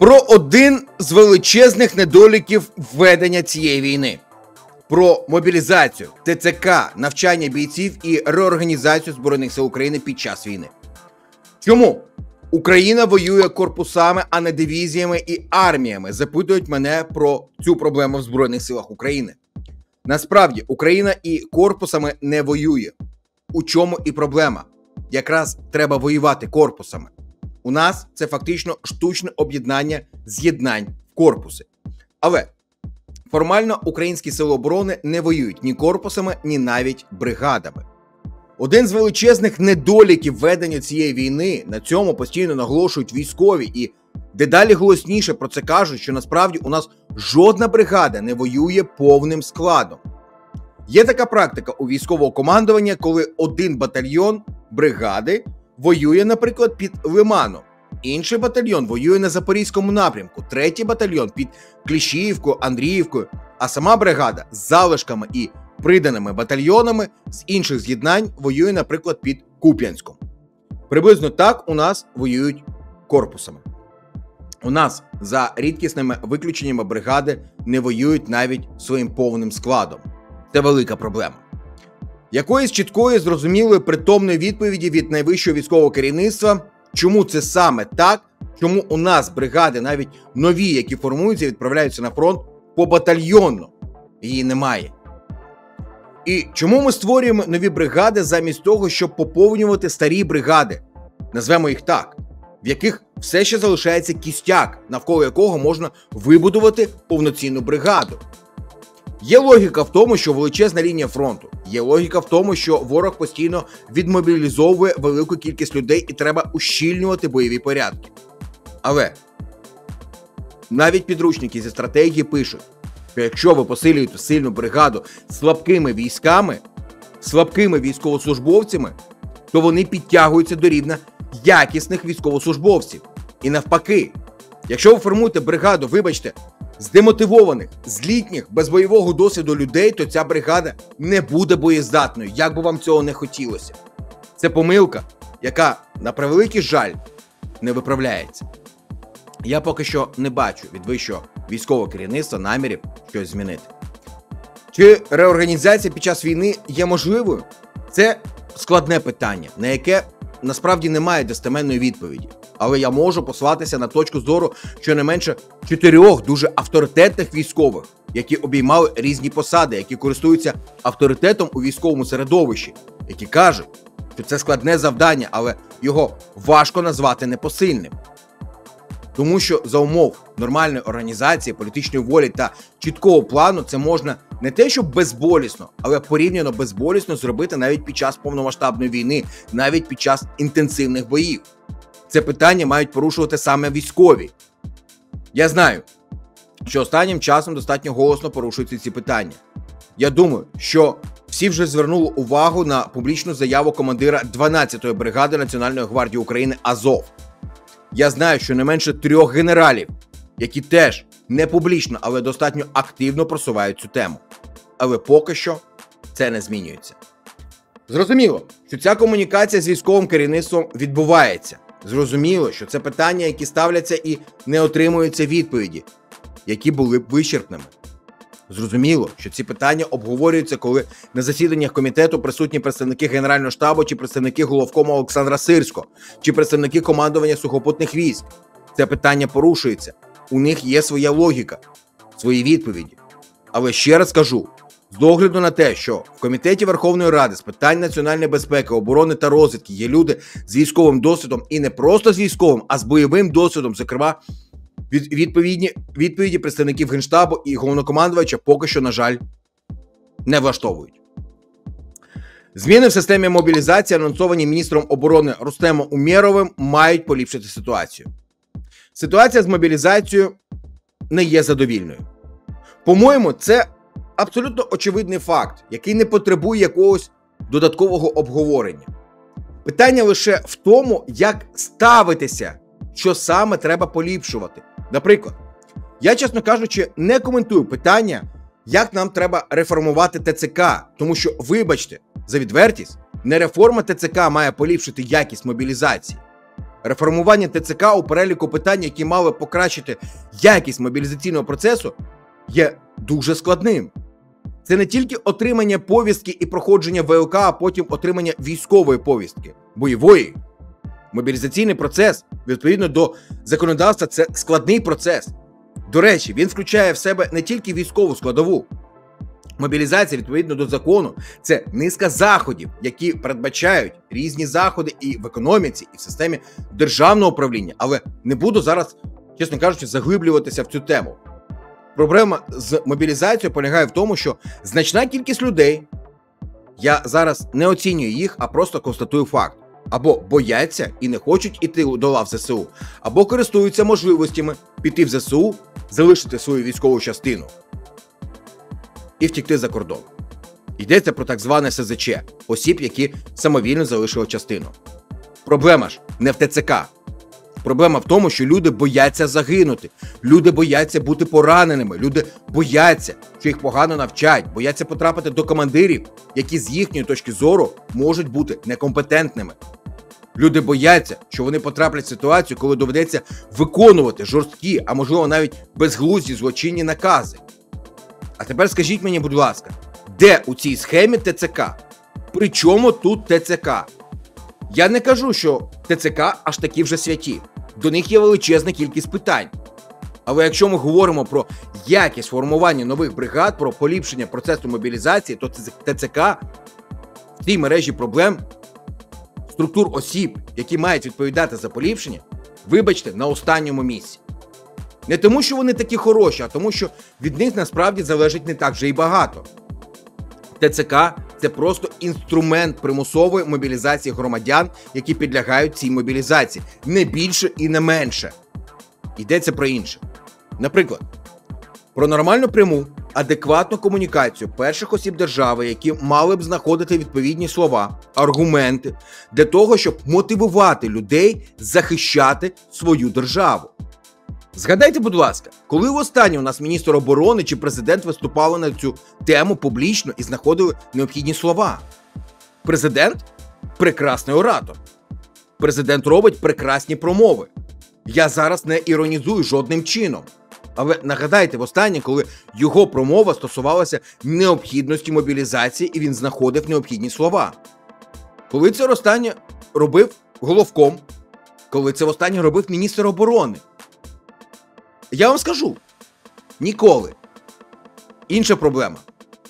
про один з величезних недоліків введення цієї війни. Про мобілізацію, ТЦК, навчання бійців і реорганізацію Збройних сил України під час війни. Чому Україна воює корпусами, а не дивізіями і арміями, запитують мене про цю проблему в Збройних силах України. Насправді, Україна і корпусами не воює. У чому і проблема? Якраз треба воювати корпусами. У нас це фактично штучне об'єднання з'єднань в корпуси. Але формально українські сили оборони не воюють ні корпусами, ні навіть бригадами. Один з величезних недоліків ведення цієї війни, на цьому постійно наголошують військові і дедалі голосніше про це кажуть, що насправді у нас жодна бригада не воює повним складом. Є така практика у військового командування, коли один батальйон бригади воює, наприклад, під Лиманом, інший батальйон воює на Запорізькому напрямку, третій батальйон під Кліщіївкою, Андріївкою, а сама бригада з залишками і приданими батальйонами з інших з'єднань воює, наприклад, під Куп'янськом. Приблизно так у нас воюють корпусами. У нас за рідкісними виключеннями бригади не воюють навіть своїм повним складом. Це велика проблема. Якоїсь чіткої, зрозумілої, притомної відповіді від найвищого військового керівництва, чому це саме так, чому у нас бригади, навіть нові, які формуються, відправляються на фронт побатальйонно, її немає. І чому ми створюємо нові бригади замість того, щоб поповнювати старі бригади, назвемо їх так, в яких все ще залишається кістяк, навколо якого можна вибудувати повноцінну бригаду? Є логіка в тому, що величезна лінія фронту. Є логіка в тому, що ворог постійно відмобілізовує велику кількість людей і треба ущільнювати бойові порядки. Але навіть підручники зі стратегії пишуть, що якщо ви посилюєте сильну бригаду слабкими військами, слабкими військовослужбовцями, то вони підтягуються до рівня якісних військовослужбовців. І навпаки, якщо ви формуєте бригаду, вибачте, з демотивованих, злітніх, без бойового досвіду людей, то ця бригада не буде боєздатною, як би вам цього не хотілося. Це помилка, яка, на превеликий жаль, не виправляється. Я поки що не бачу від вищого військового керівництва намірів щось змінити. Чи реорганізація під час війни є можливою? Це складне питання, на яке насправді немає достеменної відповіді. Але я можу послатися на точку зору щонайменше 4 дуже авторитетних військових, які обіймали різні посади, які користуються авторитетом у військовому середовищі, які кажуть, що це складне завдання, але його важко назвати непосильним. Тому що за умов нормальної організації, політичної волі та чіткого плану це можна не те, що безболісно, але порівняно безболісно зробити навіть під час повномасштабної війни, навіть під час інтенсивних боїв. Це питання мають порушувати саме військові. Я знаю, що останнім часом достатньо голосно порушуються ці питання. Я думаю, що всі вже звернули увагу на публічну заяву командира 12-ї бригади Національної гвардії України «Азов». Я знаю, що не менше 3 генералів, які теж не публічно, але достатньо активно просувають цю тему. Але поки що це не змінюється. Зрозуміло, що ця комунікація з військовим керівництвом відбувається. Зрозуміло, що це питання, які ставляться і не отримуються відповіді, які були б вичерпними. Зрозуміло, що ці питання обговорюються, коли на засіданнях комітету присутні представники Генерального штабу чи представники головкому Олександра Сирського, чи представники командування сухопутних військ. Це питання порушується. У них є своя логіка, свої відповіді. Але ще раз кажу, з огляду на те, що в Комітеті Верховної Ради з питань національної безпеки, оборони та розвідки є люди з військовим досвідом і не просто з військовим, а з бойовим досвідом, зокрема, відповідні відповіді представників Генштабу і головнокомандувача поки що, на жаль, не влаштовують. Зміни в системі мобілізації, анонсовані міністром оборони Рустемом Умєровим, мають поліпшити ситуацію. Ситуація з мобілізацією не є задовільною. По-моєму, це абсолютно очевидний факт, який не потребує якогось додаткового обговорення. Питання лише в тому, як ставитися, що саме треба поліпшувати. Наприклад, я, чесно кажучи, не коментую питання, як нам треба реформувати ТЦК, тому що, вибачте за відвертість, не реформа ТЦК має поліпшити якість мобілізації. Реформування ТЦК у переліку питань, які мали покращити якість мобілізаційного процесу, є дуже складним. Це не тільки отримання повістки і проходження ВЛК, а потім отримання військової повістки, бойової. Мобілізаційний процес, відповідно до законодавства, це складний процес. До речі, він включає в себе не тільки військову складову. Мобілізація, відповідно до закону, це низка заходів, які передбачають різні заходи і в економіці, і в системі державного управління. Але не буду зараз, чесно кажучи, заглиблюватися в цю тему. Проблема з мобілізацією полягає в тому, що значна кількість людей, я зараз не оцінюю їх, а просто констатую факт, або бояться і не хочуть іти до лав ЗСУ, або користуються можливостями піти в ЗСУ, залишити свою військову частину і втікти за кордон. Йдеться про так зване СЗЧ – осіб, які самовільно залишили частину. Проблема ж не в ТЦК. Проблема в тому, що люди бояться загинути, люди бояться бути пораненими, люди бояться, що їх погано навчать, бояться потрапити до командирів, які з їхньої точки зору можуть бути некомпетентними. Люди бояться, що вони потраплять в ситуацію, коли доведеться виконувати жорсткі, а можливо навіть безглузді злочинні накази. А тепер скажіть мені, будь ласка, де у цій схемі ТЦК? При чому тут ТЦК? Я не кажу, що ТЦК аж такі вже святі. До них є величезна кількість питань. Але якщо ми говоримо про якість формування нових бригад, про поліпшення процесу мобілізації, то ТЦК в цій мережі проблем, структур осіб, які мають відповідати за поліпшення, вибачте, на останньому місці. Не тому, що вони такі хороші, а тому, що від них насправді залежить не так вже і багато. ТЦК – це просто інструмент примусової мобілізації громадян, які підлягають цій мобілізації. Не більше і не менше. Йдеться про інше. Наприклад, про нормальну пряму, адекватну комунікацію перших осіб держави, які мали б знаходити відповідні слова, аргументи, для того, щоб мотивувати людей захищати свою державу. Згадайте, будь ласка, коли востаннє у нас міністр оборони чи президент виступали на цю тему публічно і знаходили необхідні слова? Президент – прекрасний оратор. Президент робить прекрасні промови. Я зараз не іронізую жодним чином. Але нагадайте востаннє, коли його промова стосувалася необхідності мобілізації і він знаходив необхідні слова. Коли це востаннє робив Головком, коли це востаннє робив міністр оборони? Я вам скажу, ніколи. Інша проблема.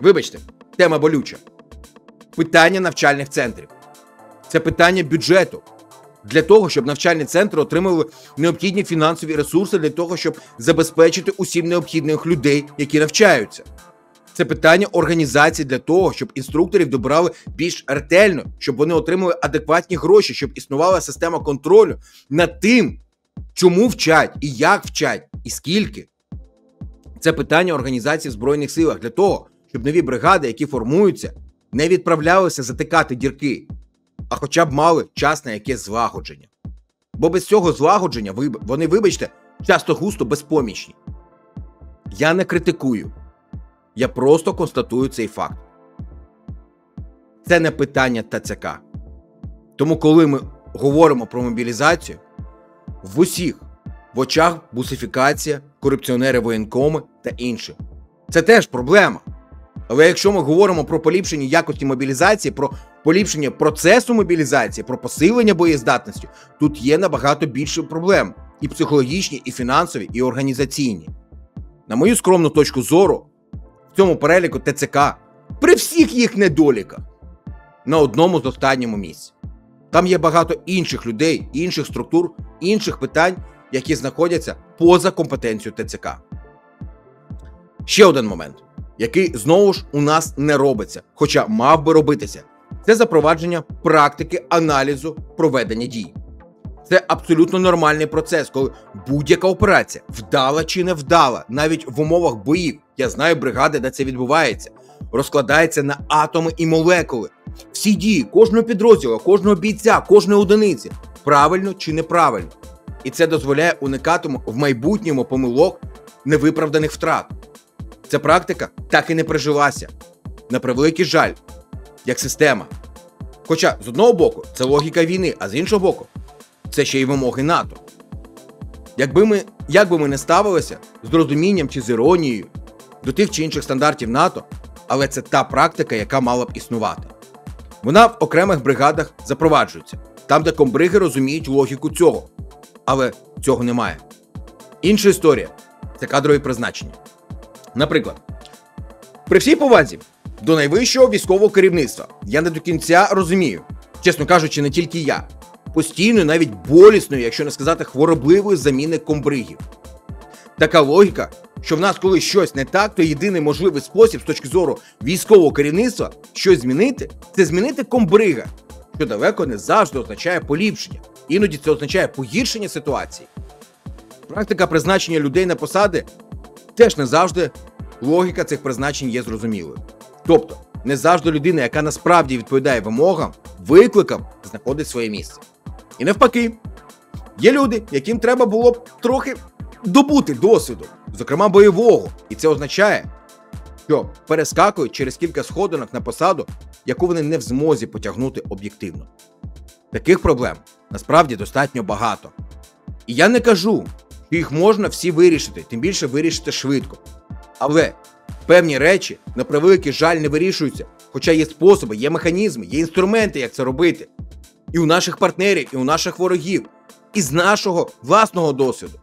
Вибачте, тема болюча. Питання навчальних центрів. Це питання бюджету. Для того, щоб навчальні центри отримали необхідні фінансові ресурси для того, щоб забезпечити усім необхідних людей, які навчаються. Це питання організації для того, щоб інструкторів добирали більш ретельно, щоб вони отримали адекватні гроші, щоб існувала система контролю над тим, чому вчать, і як вчать, і скільки. Це питання організації в Збройних Силах для того, щоб нові бригади, які формуються, не відправлялися затикати дірки, а хоча б мали час на якесь злагодження. Бо без цього злагодження вони, вибачте, часто густо безпомічні. Я не критикую. Я просто констатую цей факт. Це не питання ТЦК. Тому коли ми говоримо про мобілізацію, в усіх в очах бусифікація, корупціонери-воєнкоми та інші. Це теж проблема. Але якщо ми говоримо про поліпшення якості мобілізації, про поліпшення процесу мобілізації, про посилення боєздатності, тут є набагато більше проблем. І психологічні, і фінансові, і організаційні. На мою скромну точку зору, в цьому переліку ТЦК при всіх їх недоліках на одному з останньому місці. Там є багато інших людей, інших структур, інших питань, які знаходяться поза компетенцією ТЦК. Ще один момент, який знову ж у нас не робиться, хоча мав би робитися. Це запровадження практики аналізу проведення дій. Це абсолютно нормальний процес, коли будь-яка операція, вдала чи не вдала, навіть в умовах боїв, я знаю бригади, де це відбувається, розкладається на атоми і молекули. Всі дії кожного підрозділу, кожного бійця, кожної одиниці, правильно чи неправильно. І це дозволяє уникати в майбутньому помилок невиправданих втрат. Ця практика так і не прижилася. На превеликий жаль, як система. Хоча, з одного боку, це логіка війни, а з іншого боку, це ще й вимоги НАТО. Як би ми не ставилися з розумінням чи з іронією до тих чи інших стандартів НАТО, але це та практика, яка мала б існувати. Вона в окремих бригадах запроваджується, там, де комбриги розуміють логіку цього. Але цього немає. Інша історія – це кадрові призначення. Наприклад, при всій повазі до найвищого військового керівництва я не до кінця розумію, чесно кажучи, не тільки я, постійно, навіть болісної, якщо не сказати хворобливої заміни комбригів. Така логіка, що в нас коли щось не так, то єдиний можливий спосіб з точки зору військового керівництва щось змінити – це змінити комбрига, що далеко не завжди означає поліпшення. Іноді це означає погіршення ситуації. Практика призначення людей на посади теж не завжди логіка цих призначень є зрозумілою. Тобто, не завжди людина, яка насправді відповідає вимогам, викликам, знаходить своє місце. І навпаки, є люди, яким треба було б трохи добути досвіду, зокрема бойового. І це означає, що перескакують через кілька сходинок на посаду, яку вони не в змозі потягнути об'єктивно. Таких проблем насправді достатньо багато. І я не кажу, що їх можна всі вирішити, тим більше вирішити швидко. Але певні речі, на превеликий жаль, не вирішуються, хоча є способи, є механізми, є інструменти, як це робити. І у наших партнерів, і у наших ворогів, і з нашого власного досвіду.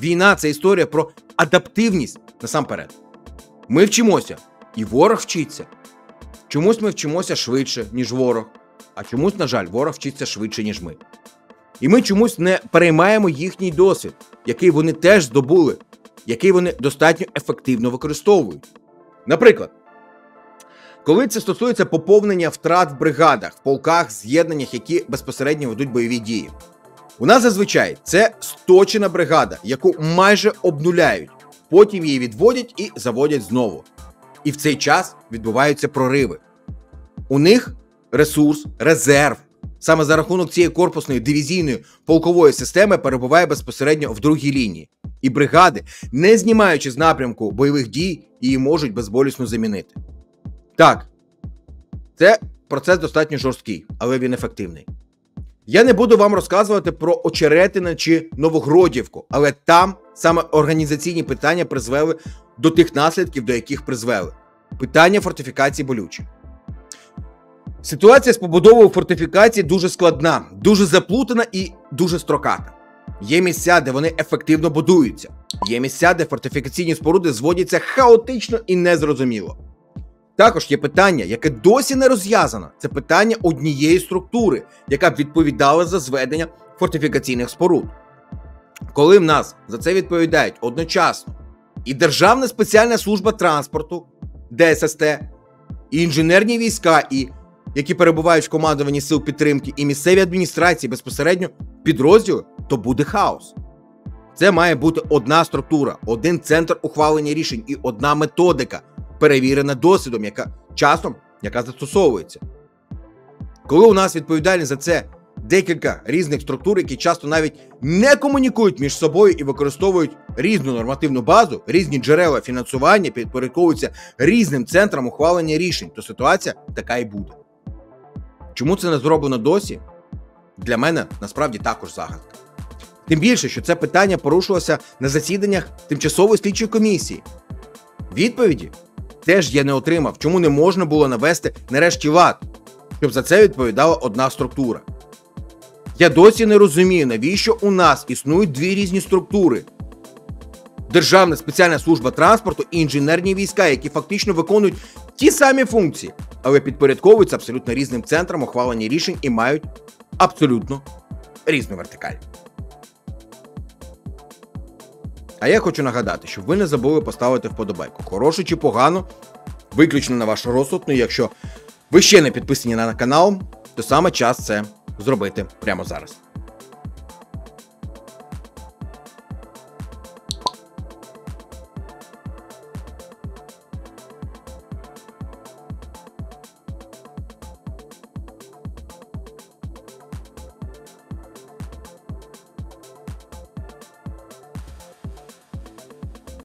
Війна – це історія про адаптивність насамперед. Ми вчимося, і ворог вчиться. Чомусь ми вчимося швидше, ніж ворог. А чомусь, на жаль, ворог вчиться швидше, ніж ми. І ми чомусь не переймаємо їхній досвід, який вони теж здобули, який вони достатньо ефективно використовують. Наприклад, коли це стосується поповнення втрат в бригадах, в полках, з'єднаннях, які безпосередньо ведуть бойові дії. У нас зазвичай це сточена бригада, яку майже обнуляють, потім її відводять і заводять знову. І в цей час відбуваються прориви. У них ресурс, резерв, саме за рахунок цієї корпусної дивізійної полкової системи перебуває безпосередньо в другій лінії. І бригади, не знімаючи з напрямку бойових дій, її можуть безболісно замінити. Так, це процес достатньо жорсткий, але він ефективний. Я не буду вам розказувати про Очеретино чи Новогродівку, але там саме організаційні питання призвели до тих наслідків, до яких призвели. Питання фортифікації болюче. Ситуація з побудовою фортифікації дуже складна, дуже заплутана і дуже строката. Є місця, де вони ефективно будуються. Є місця, де фортифікаційні споруди зводяться хаотично і незрозуміло. Також є питання, яке досі не розв'язано. Це питання однієї структури, яка б відповідала за зведення фортифікаційних споруд. Коли в нас за це відповідають одночасно і Державна спеціальна служба транспорту, ДССТ, і інженерні війська, і які перебувають в командуванні сил підтримки, і місцеві адміністрації безпосередньо підрозділи, то буде хаос. Це має бути одна структура, один центр ухвалення рішень і одна методика, перевірена досвідом, яка часом застосовується. Коли у нас відповідальні за це декілька різних структур, які часто навіть не комунікують між собою і використовують різну нормативну базу, різні джерела фінансування, підпорядковуються різним центрам ухвалення рішень, то ситуація така і буде. Чому це не зроблено досі? Для мене, насправді, також загадка. Тим більше, що це питання порушилося на засіданнях тимчасової слідчої комісії. Відповіді теж я не отримав, чому не можна було навести нарешті лад, щоб за це відповідала одна структура. Я досі не розумію, навіщо у нас існують дві різні структури. Державна спеціальна служба транспорту і інженерні війська, які фактично виконують ті самі функції, але підпорядковуються абсолютно різним центрам ухвалення рішень і мають абсолютно різну вертикаль. А я хочу нагадати, щоб ви не забули поставити вподобайку. Хороше чи погано, виключно на ваш розсуд. Ну, якщо ви ще не підписані на канал, то саме час це зробити прямо зараз.